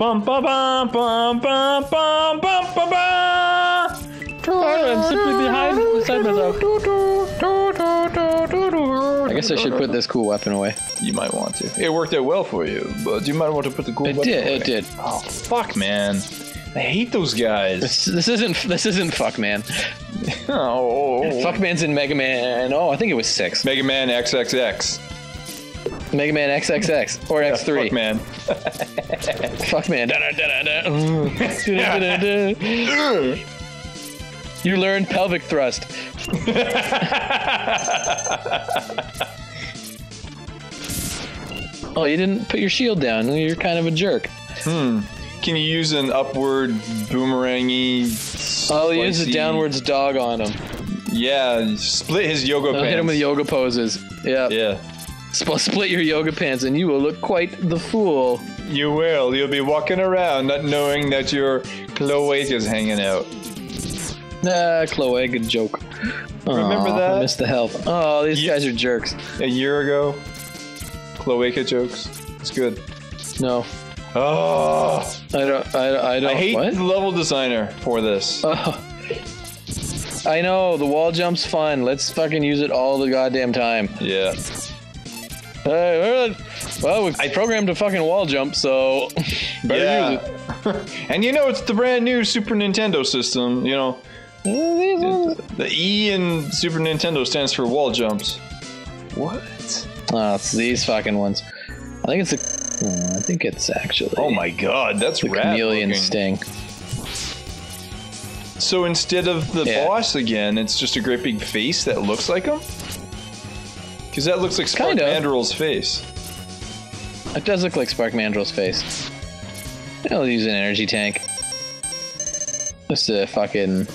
Bum ba bum bum bum bum bum bum bum. I'm simply behind the side myself. I guess I should put this cool weapon away. You might want to. It worked out well for you, but you might want to put the cool weapon away. It did. Oh fuck, man! I hate those guys. This isn't fuck, man. Oh. Fuck man's in Mega Man. Oh, I think it was 6. Mega Man XXX. Mega Man XXX or X3. Fuck man. Fuck man. Da, da, da, da, da. You learned pelvic thrust. Oh, you didn't put your shield down. You're kind of a jerk. Hmm. Can you use an upward boomerangy? I'll use a downwards dog on him. Yeah, split his yoga pants. Hit him with yoga poses. Yeah. Yeah. Split your yoga pants and you will look quite the fool. You will. You'll be walking around not knowing that your cloaca is hanging out. Nah, cloaca joke. Remember that? I missed the help. Oh, these guys are jerks. A year ago, cloaca jokes. It's good. No. Oh. I don't. I hate the level designer for this. Oh. I know. The wall jump's fun. Let's fucking use it all the goddamn time. Yeah. Hey, well, I programmed a fucking wall jump, so better use it. And you know, it's the brand new Super Nintendo system, you know. The E in Super Nintendo stands for wall jumps. What? Oh, it's these fucking ones. I think it's the... I think it's actually... Oh my god, that's rad looking. The chameleon sting. So instead of the boss again, it's just a great big face that looks like him? Because that looks like Spark Mandrill's face. It does look like Spark Mandrill's face. I'll use an energy tank. Just to fucking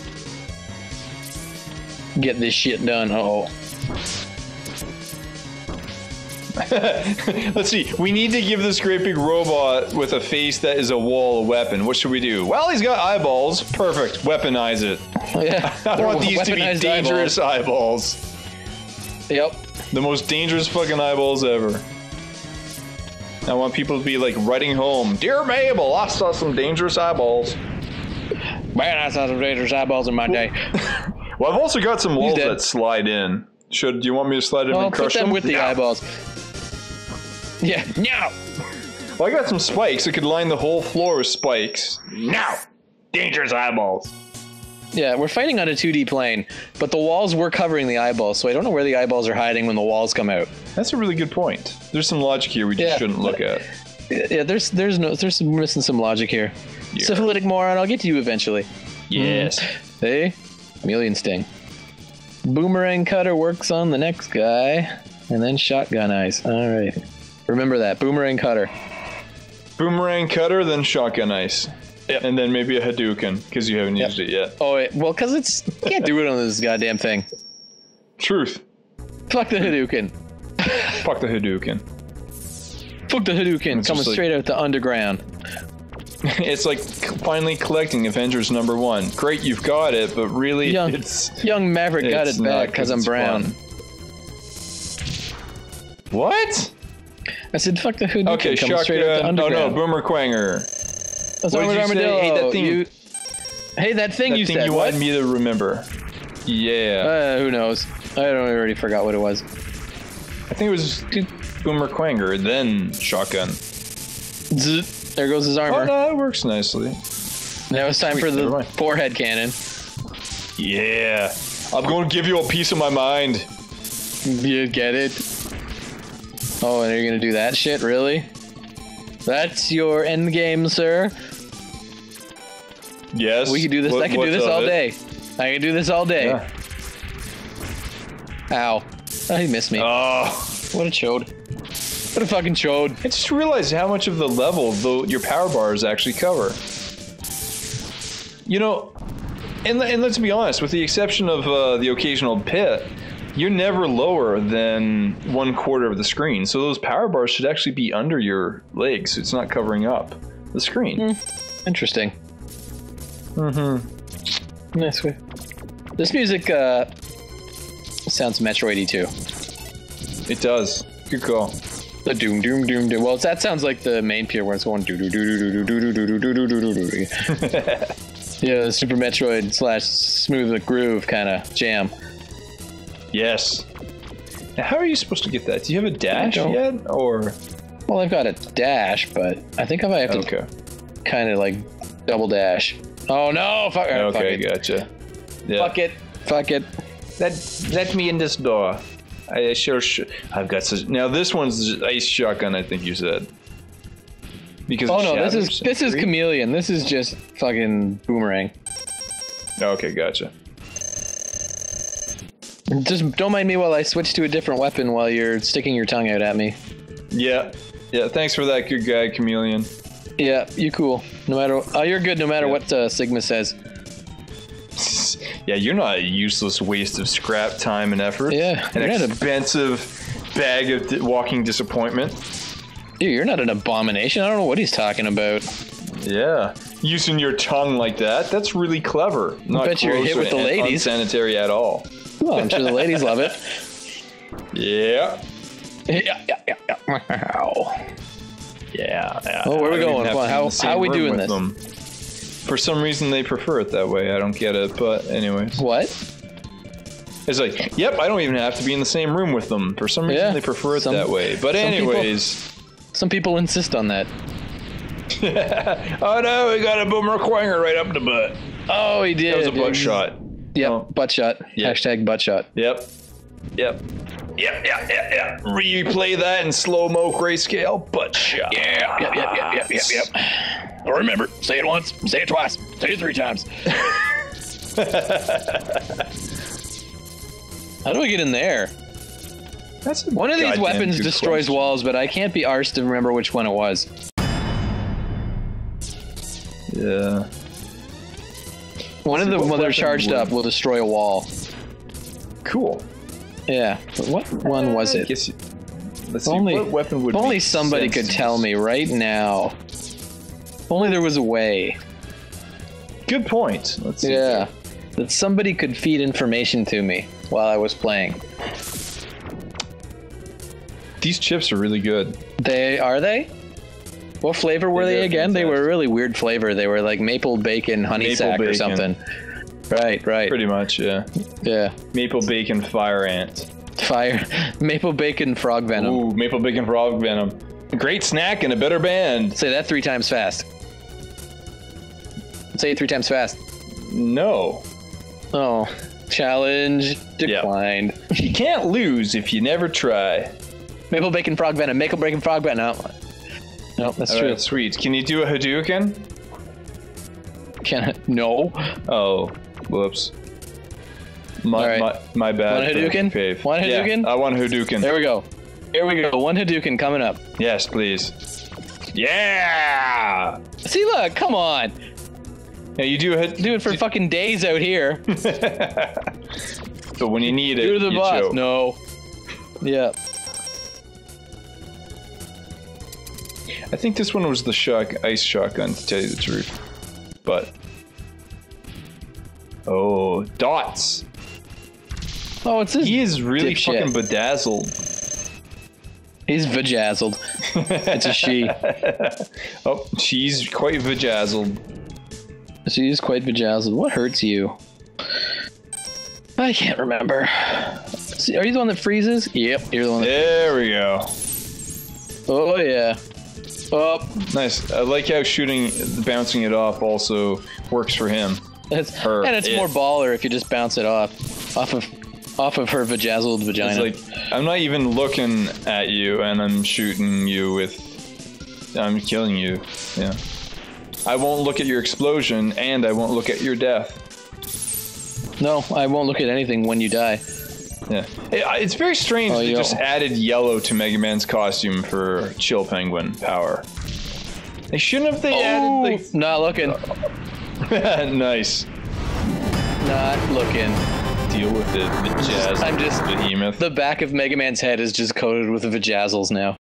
get this shit done. Uh-oh. Let's see. We need to give this great big robot with a face that is a wall a weapon. What should we do? Well, he's got eyeballs. Perfect. Weaponize it. Yeah. I want these to be dangerous eyeballs. Yep. The most dangerous fucking eyeballs ever. I want people to be like writing home, "Dear Mabel, I saw some dangerous eyeballs. Man, I saw some dangerous eyeballs in my day." Well, I've also got some walls that slide in. Should you want me to slide in and crush them? With the eyeballs. Yeah. No. Well, I got some spikes. I could line the whole floor with spikes. No. Dangerous eyeballs. Yeah, we're fighting on a 2D plane, but the walls were covering the eyeballs, so I don't know where the eyeballs are hiding when the walls come out. That's a really good point. There's some logic here we just shouldn't look at. Yeah, there's missing some logic here. Yeah. Syphilitic moron, I'll get to you eventually. Yes. Hey, chameleon sting. Boomerang cutter works on the next guy, and then shotgun ice. All right, remember that. Boomerang cutter. Boomerang cutter, then shotgun ice. Yep. And then maybe a Hadouken, because you haven't used it yet. Oh, wait. Well, because it's... You can't do it on this goddamn thing. Truth. Fuck the Hadouken. Fuck the Hadouken. Fuck the Hadouken. It's coming straight out the underground. It's like finally collecting Avengers #1. Great, you've got it, but really, Young Maverick got it back because I'm brown. Fun. What? I said, fuck the Hadouken. Okay, straight out the underground. Oh, no, Boomer Kuwanger. Hey, that thing you said. You wanted me to remember. Yeah. Who knows? I already forgot what it was. I think it was Boomer Kuwanger, then shotgun. There goes his armor. Oh, no, that works nicely. Now it's time for the forehead cannon. Yeah. I'm going to give you a piece of my mind. You get it? Oh, and are you going to do that shit? Really? That's your end game, sir. Yes. We can do this. I can do this all day. I can do this all day. Yeah. Ow. Oh, he missed me. Oh. What a chode. What a fucking chode. I just realized how much of the level your power bars actually cover. You know, and let's be honest, with the exception of the occasional pit, you're never lower than 1/4 of the screen. So those power bars should actually be under your legs. It's not covering up the screen. Mm. Interesting. Mm-hmm. Nice way. This music sounds Metroid-y too. It does. Good call. The doom doom doom doom. Well, that sounds like the main pier where it's going do do do do do do do do do do do. Yeah, the Super Metroid slash Smooth the Groove kind of jam. Yes. Now, how are you supposed to get that? Do you have a dash yet, or? Well, I've got a dash, but I think I might have to kind of like double dash. Oh no! Fuck, okay, fuck gotcha. Yeah. Fuck it. Fuck it. Let me in this door. I sure should. I've got such. Now this one's ice shotgun. I think you said. Because oh no, this is chameleon. This is just fucking boomerang. Okay, gotcha. Just don't mind me while I switch to a different weapon while you're sticking your tongue out at me. Yeah, yeah. Thanks for that, good guy, chameleon. Yeah, you cool. No matter. Oh, you're good. No matter what Sigma says. Yeah, you're not a useless waste of scrap, time, and effort. Yeah, an expensive bag of walking disappointment. Dude, you're not an abomination. I don't know what he's talking about. Yeah, using your tongue like that—that's really clever. Not bet you're hit with the ladies. Unsanitary at all. Well, I'm sure the ladies love it. Yeah. Yeah. Wow. Yeah. Oh, where are we going? How are we doing this? Them. For some reason, they prefer it that way. I don't get it, but anyways. What? It's like, yep, I don't even have to be in the same room with them. For some reason, they prefer it that way. But anyways. Some people insist on that. Oh, no, we got a Boomer Kuwanger right up the butt. Oh, he did. That was a butt shot. Yep, oh. Butt shot. Yep. Hashtag butt shot. Yep. Replay that in slow-mo grayscale, butt shot. Yeah. Yep. Remember, say it once, say it twice, say it 3 times. How do I get in there? That's one of these weapons destroys walls, but I can't be arsed to remember which one it was. Yeah. One of them, when they're charged up, will destroy a wall. Cool. Yeah, but what one was it? Let's see, what weapon would be? If only somebody could tell me right now. If only there was a way. Good point. Let's see. Yeah. That somebody could feed information to me while I was playing. These chips are really good. They are they? What flavor were they again? They were a really weird flavor. They were like maple bacon, honey sack or something. Right, right. Pretty much, yeah. Yeah. Maple bacon fire ant. Fire maple bacon frog venom. Ooh, maple bacon frog venom. Great snack and a better band. Say that 3 times fast. Say it 3 times fast. No. Oh. Challenge declined. Yep. You can't lose if you never try. Maple bacon frog venom. Maple bacon frog venom. No, that's true. Right, sweet. Can you do a Hadouken? No. Oh. Whoops. My bad. Want a Hadouken? Want a Hadouken? Yeah, I want a Hadouken. There we go. Here we go. One Hadouken coming up. Yes, please. Yeah! See, look, come on. Yeah, you do it for fucking days out here. So when you need it, the boss. Choke. No. Yeah. I think this one was the ice shotgun, to tell you the truth. But. Oh, dots. Oh, it's this. He is really fucking bedazzled. He's vajazzled. It's a she. Oh, she's quite vajazzled. She's quite vajazzled. What hurts you? I can't remember. See, are you the one that freezes? Yep, you're the one that freezes. There we go. Oh, yeah. Oh. Nice. I like how bouncing it off also works for him. It's more baller if you just bounce it off of her vajazzled vagina. It's like, I'm not even looking at you and I'm shooting you I'm killing you. Yeah. I won't look at your explosion and I won't look at your death. No, I won't look at anything when you die. Yeah. It's very strange they just added yellow to Mega Man's costume for Chill Penguin power. They shouldn't have added like... Not looking. Nice. Not looking. Deal with it, vajazzled behemoth. The back of Mega Man's head is just coated with vajazzles now.